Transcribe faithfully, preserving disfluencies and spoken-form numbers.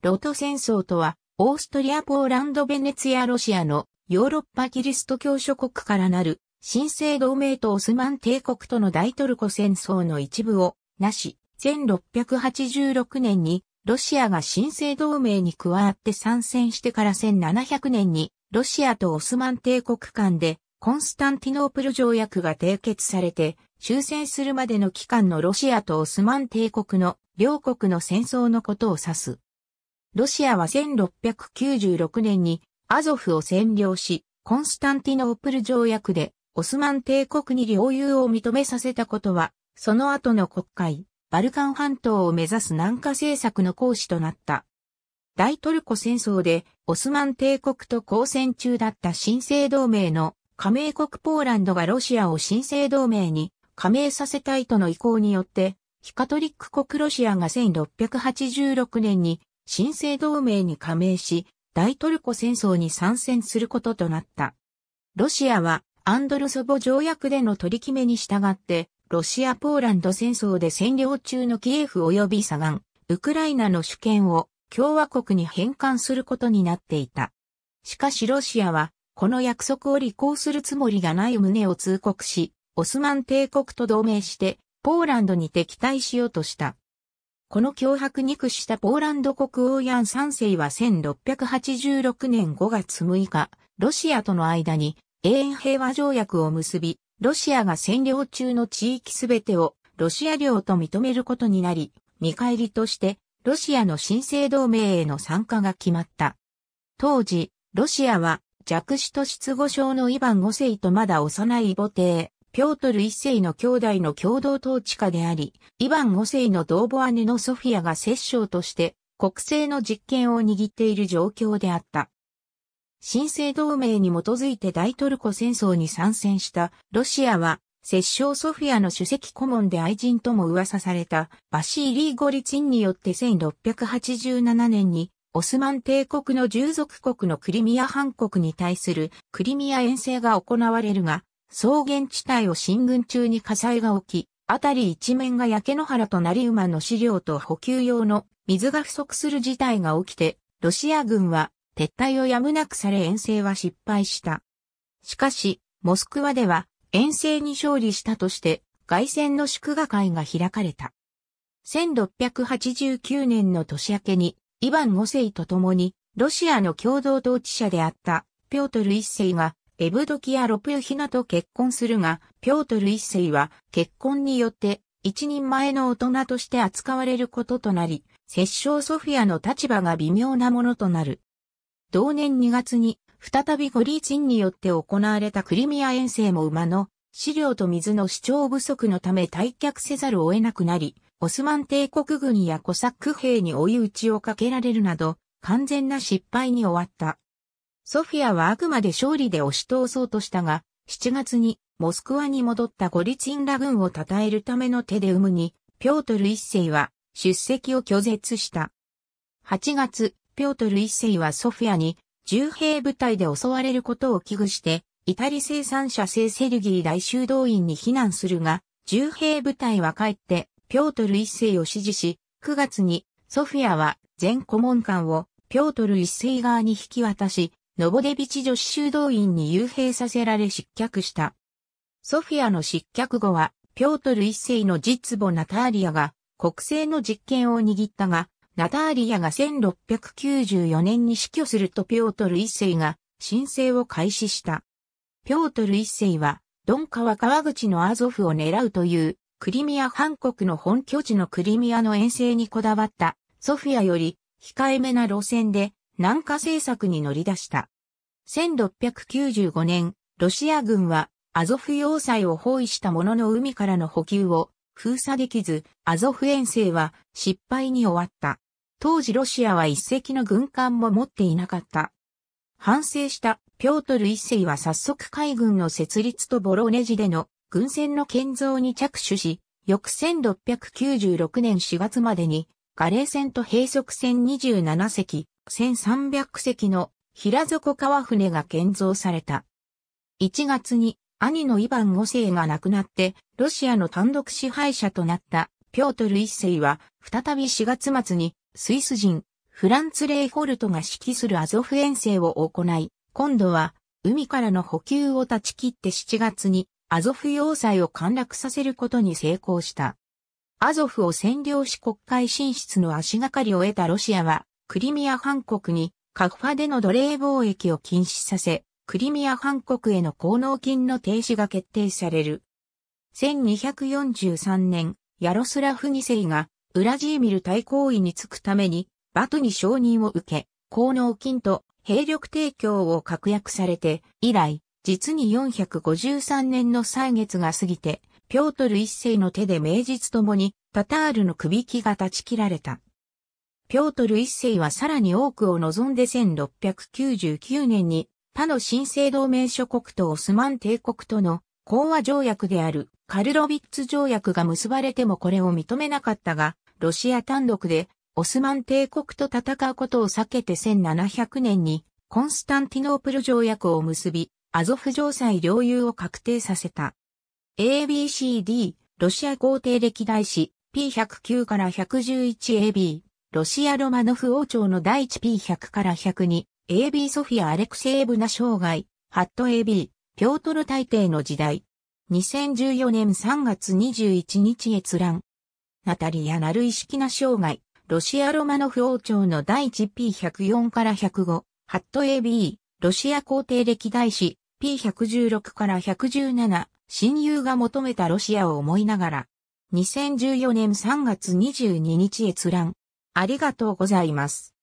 ロト戦争とは、オーストリア・ポーランド・ベネツィア・ロシアのヨーロッパキリスト教諸国からなる新生同盟とオスマン帝国との大トルコ戦争の一部をなし、せんろっぴゃくはちじゅうろくねんにロシアが新生同盟に加わって参戦してからせんななひゃくねんにロシアとオスマン帝国間でコンスタンティノープル条約が締結されて終戦するまでの期間のロシアとオスマン帝国の両国の戦争のことを指す。ロシアはせんろっぴゃくきゅうじゅうろくねんにアゾフを占領し、コンスタンティノープル条約でオスマン帝国に領有を認めさせたことは、その後の黒海、バルカン半島を目指す南下政策の行使となった。大トルコ戦争でオスマン帝国と交戦中だった新生同盟の加盟国ポーランドがロシアを新生同盟に加盟させたいとの意向によって、非カトリック国ロシアがせんろっぴゃくはちじゅうろくねんに新生同盟に加盟し、大トルコ戦争に参戦することとなった。ロシアはアンドルソボ条約での取り決めに従って、ロシア・ポーランド戦争で占領中のキエフ及び左岸、ウクライナの主権を共和国に返還することになっていた。しかしロシアは、この約束を履行するつもりがない旨を通告し、オスマン帝国と同盟して、ポーランドに敵対しようとした。この脅迫に屈したポーランド国王ヤンさんせいはせんろっぴゃくはちじゅうろくねんごがつむいか、ロシアとの間に永遠平和条約を結び、ロシアが占領中の地域すべてをロシア領と認めることになり、見返りとしてロシアの新生同盟への参加が決まった。当時、ロシアは弱視と失語症のイヴァンごせいとまだ幼い母帝、ピョートルいっせいの兄弟の共同統治下であり、イヴァンごせいの同母姉のソフィアが摂政として国政の実権を握っている状況であった。新生同盟に基づいて大トルコ戦争に参戦したロシアは、摂政ソフィアの首席顧問で愛人とも噂されたバシーリー・ゴリツィンによってせんろっぴゃくはちじゅうななねんにオスマン帝国の従属国のクリミア半国に対するクリミア遠征が行われるが、草原地帯を進軍中に火災が起き、辺り一面が焼け野原となり馬の飼料と補給用の水が不足する事態が起きて、ロシア軍は撤退をやむなくされ遠征は失敗した。しかし、モスクワでは遠征に勝利したとして、凱旋の祝賀会が開かれた。せんろっぴゃくはちじゅうきゅうねんの年明けに、イヴァンごせいと共に、ロシアの共同統治者であった、ピョートルいっせいが、エブドキア・ロプユヒナと結婚するが、ピョートルいっせいは結婚によって一人前の大人として扱われることとなり、摂政ソフィアの立場が微妙なものとなる。同年にがつに再びゴリーツィンによって行われたクリミア遠征も馬の飼料と水の主張不足のため退却せざるを得なくなり、オスマン帝国軍やコサック兵に追い打ちをかけられるなど完全な失敗に終わった。ソフィアはあくまで勝利で押し通そうとしたが、しちがつにモスクワに戻ったゴリツィンら軍を称えるための手で産むに、ピョートルいっせいは出席を拒絶した。はちがつ、ピョートルいっせいはソフィアに重兵部隊で襲われることを危惧して、イタリ生産者聖セルギー大修道院に避難するが、重兵部隊は帰ってピョートルいっせいを支持し、くがつにソフィアは全顧問官をピョートルいっせい側に引き渡し、ノボデビチ女子修道院に幽閉させられ失脚した。ソフィアの失脚後は、ピョートルいっせいの実母ナターリアが国政の実権を握ったが、ナターリアがせんろっぴゃくきゅうじゅうよねんに死去するとピョートルいっせいが新政を開始した。ピョートルいっせいは、ドン川川口のアゾフを狙うという、クリミア半国の本拠地のクリミアの遠征にこだわった、ソフィアより控えめな路線で、南下政策に乗り出した。せんろっぴゃくきゅうじゅうごねん、ロシア軍はアゾフ要塞を包囲したものの海からの補給を封鎖できず、アゾフ遠征は失敗に終わった。当時ロシアはいっせきの軍艦も持っていなかった。反省したピョートルいっせいは早速海軍の設立とボロネジでの軍船の建造に着手し、翌せんろっぴゃくきゅうじゅうろくねんしがつまでにガレー船と閉塞船にじゅうななせき、せんさんびゃくせきの平底川船が建造された。いちがつに兄のイヴァンごせいが亡くなってロシアの単独支配者となったピョートルいっせいは再びしがつまつにスイス人フランツ・レーホルトが指揮するアゾフ遠征を行い、今度は海からの補給を断ち切ってしちがつにアゾフ要塞を陥落させることに成功した。アゾフを占領し黒海進出の足がかりを得たロシアは、クリミア半国にカフファでの奴隷貿易を禁止させ、クリミア半国への貢納金の停止が決定される。せんにひゃくよんじゅうさんねん、ヤロスラフにせいがウラジーミル大公位に就くために、バトに承認を受け、貢納金と兵力提供を確約されて、以来、実によんひゃくごじゅうさんねんの歳月が過ぎて、ピョートルいっせいの手で名実ともにタタールの首輝が断ち切られた。ピョートルいっせいはさらに多くを望んでせんろっぴゃくきゅうじゅうきゅうねんに他の新生同盟諸国とオスマン帝国との講和条約であるカルロヴィッツ条約が結ばれてもこれを認めなかったが、ロシア単独でオスマン帝国と戦うことを避けてせんななひゃくねんにコンスタンティノープル条約を結び、アゾフ要塞領有を確定させた。エービーシーディー、ロシア皇帝歴代史、ピーひゃくきゅうからひゃくじゅういちエービー、ロシアロマノフ王朝の第一 ピーひゃくからひゃくに、エービー ソフィア・アレクセイブナ生涯、ハット エービー、ピョートル大帝の時代。にせんじゅうよねんさんがつにじゅういちにち閲覧。ナタリア・ナルイシキナ生涯、ロシアロマノフ王朝の第一 ピーひゃくよんからひゃくご、ハット エービー、ロシア皇帝歴代史、ピーひゃくじゅうろくからひゃくじゅうなな、親友が求めたロシアを思いながら。にせんじゅうよねんさんがつにじゅうににち閲覧。ありがとうございます。